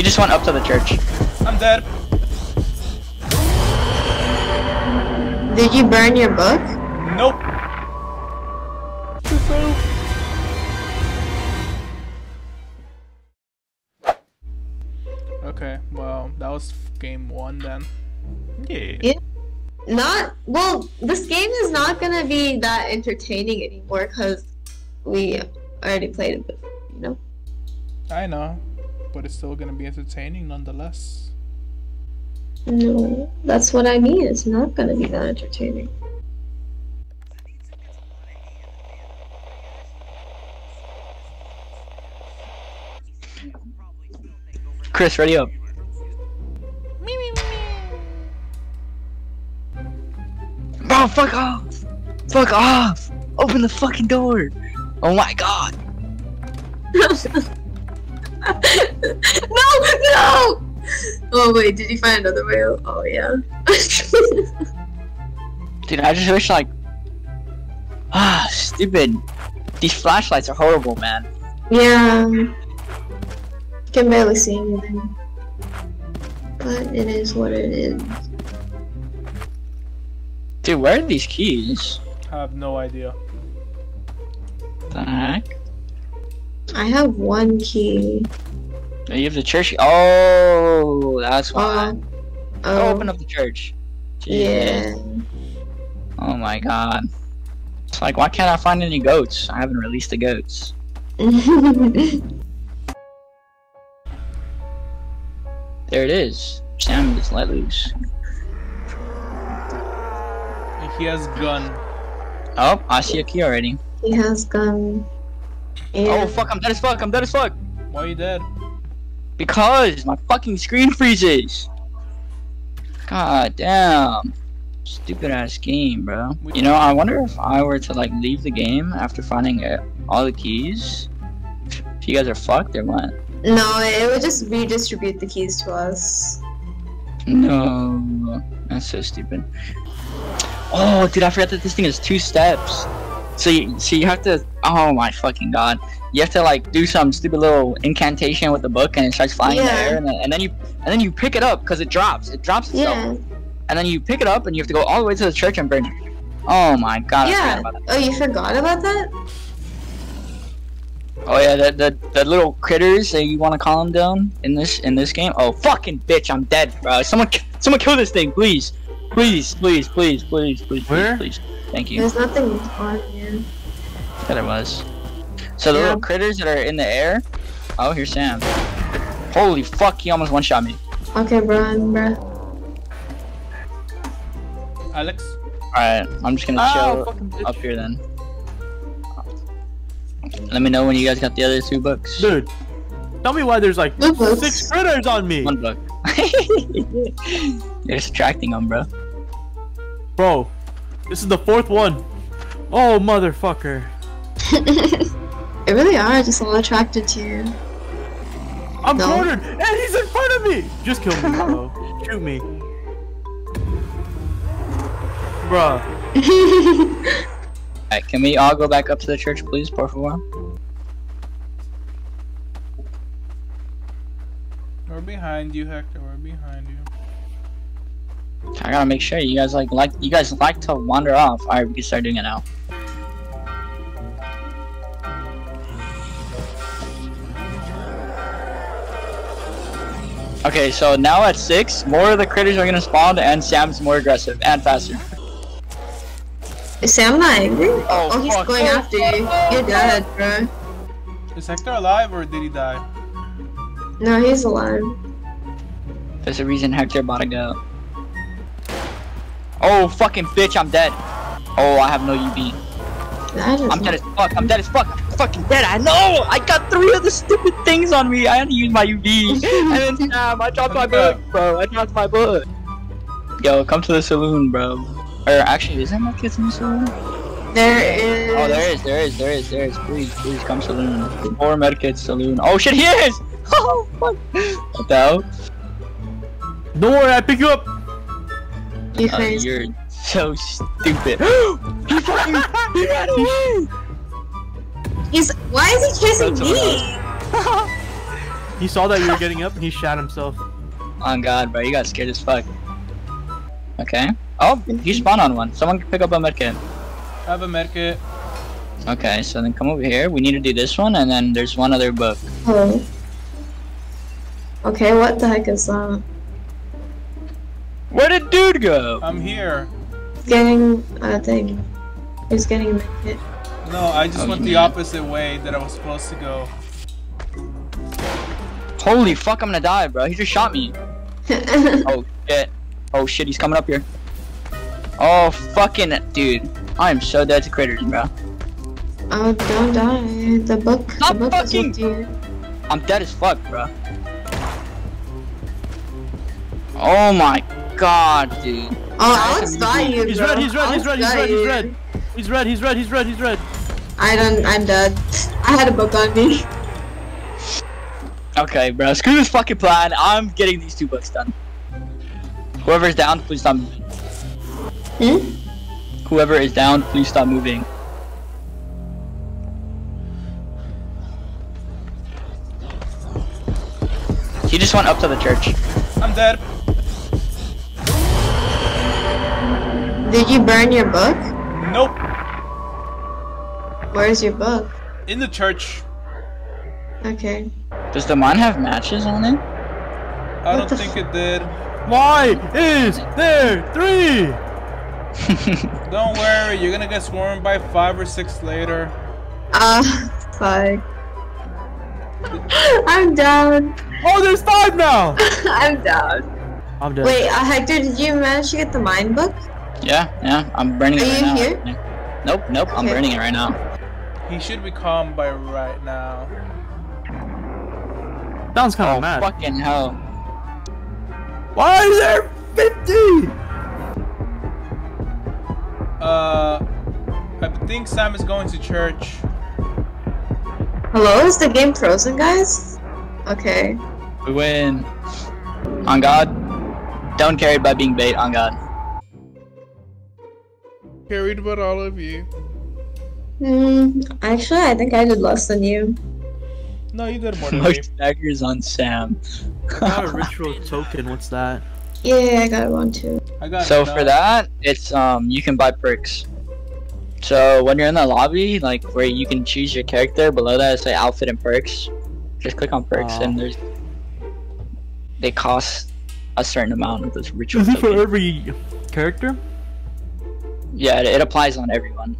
He just went up to the church. I'm dead. Did you burn your book? Nope. Okay, well, that was game one then. Yeah. Well, this game is not gonna be that entertaining anymore because we already played it, you know? I know, but it's still gonna be entertaining nonetheless. No, that's what I mean. It's not gonna be that entertaining. Chris, ready up. Bro, fuck off! Fuck off! Open the fucking door! Oh my god! No! Oh wait, did you find another way out? Oh yeah. Dude, I just wish like... stupid. These flashlights are horrible, man. Yeah. Can barely see anything. But it is what it is. Dude, where are these keys? I have no idea. The heck? I have one key. You have the church. Oh, that's why. Go open up the church. Jeez. Yeah. Oh my god. It's like, why can't I find any goats? I haven't released the goats. There it is. Sam just let loose. He has gun. Oh, I see a key already. He has gun. Yeah. Oh fuck, I'm dead as fuck, I'm dead as fuck! Why are you dead? Because my fucking screen freezes! God damn. Stupid ass game, bro. You know, I wonder if I were to like leave the game after finding all the keys, if you guys are fucked or what? No, it would just redistribute the keys to us. No, that's so stupid. Oh, dude, I forgot that this thing is 2 steps. So you have to... Oh my fucking god. You have to like do some stupid little incantation with the book and it starts flying in the air and then you pick it up because it drops. It drops itself. Yeah. And then you pick it up and you have to go all the way to the church and burn it. Oh my god, yeah. I forgot about that. Oh, you forgot about that? Oh yeah, the little critters that you want to call them down in this game. Oh fucking bitch, I'm dead, bro. Someone kill this thing, please. Please, please, please, please, please, where? Please, please. Thank you. There's nothing on you. I thought it was. So the little critters that are in the air. Oh, here's Sam. Holy fuck, he almost one-shot me. Okay, bro. Alex? Alright, I'm just gonna chill up here then. Let me know when you guys got the other 2 books. Dude, tell me why there's like 6 critters on me. 1 book. You're distracting them, bro. Bro, this is the 4th one. Oh, motherfucker. They really are just all attracted to you. I'm cornered, and he's in front of me. Just kill me, bro. Shoot me, bro. Alright, can we all go back up to the church, please, por favor? We're behind you, Hector. We're behind you. I gotta make sure you guys like to wander off. Alright, we can start doing it now. Okay, so now at 6, more of the critters are gonna spawn, and Sam's more aggressive and faster. Is Sam alive? Oh, he's going after you. You're dead, bro. Is Hector alive or did he die? No, he's alive. There's a reason Hector bought a go. Oh, fucking bitch, I'm dead. Oh, I have no UV. I'm dead as fuck, I'm dead as fuck. I'm fucking dead, I know! I got 3 of the stupid things on me. I had to use my UV. And then I dropped my book, bro. I dropped my book. Yo, come to the saloon, bro. Or actually, is there more kids in the saloon? There is. Oh, there is. Please, come saloon. 4 medkits saloon. Oh shit, he is! Oh fuck! What the hell? Don't worry, I pick you up! You're so stupid. He fucking ran away! Why is he chasing me? He saw that you were getting up and he shot himself. On God, bro, you got scared as fuck. Okay. Oh, he spawned on one. Someone can pick up a medkit. I have a medkit. Okay, so then come over here. We need to do this one, and then there's one other book. Hello. Okay, what the heck is that? Where did dude go? I'm here. Getting a thing. He's getting a medkit. No, I just went the opposite way that I was supposed to go. Holy fuck, I'm gonna die, bro. He just shot me. Oh shit. Oh shit, he's coming up here. Oh fucking dude. I am so dead to critters, bro. Oh, don't die. The book fucking... is with you. I'm dead as fuck, bro. Oh my God, dude. Oh, Alex got you, bro. He's red. I'm dead. I had a book on me. Okay, bro. Screw this fucking plan. I'm getting these two books done. Whoever's down, please stop moving. Hmm? Whoever is down, please stop moving. He just went up to the church. I'm dead. Did you burn your book? Nope. Where's your book? In the church. Okay. Does the mine have matches on it? I don't think it did. Why is there 3? Don't worry, you're gonna get swarmed by 5 or 6 later. Fuck. I'm down. Oh, there's 5 now! I'm down. I'm dead. Wait, Hector, did you manage to get the mine book? Yeah, I'm burning it right now. Are you here? Nope, okay. I'm burning it right now. He should be calm by right now. Sounds kinda mad. Fucking hell. Why is there 50?! I think Sam is going to church. Hello? Is the game frozen, guys? Okay. We win. On God. Don't carry by being bait, on God. Carried by all of you. Actually, I think I did less than you. No, you did more than me. Daggers on Sam. I got a ritual token, what's that? Yeah, I got one too. So for that, it's you can buy perks. So when you're in the lobby, like where you can choose your character, below that it's say outfit and perks. Just click on perks and there's they cost a certain amount of those ritual tokens. Is it for every character? Yeah, it applies on everyone.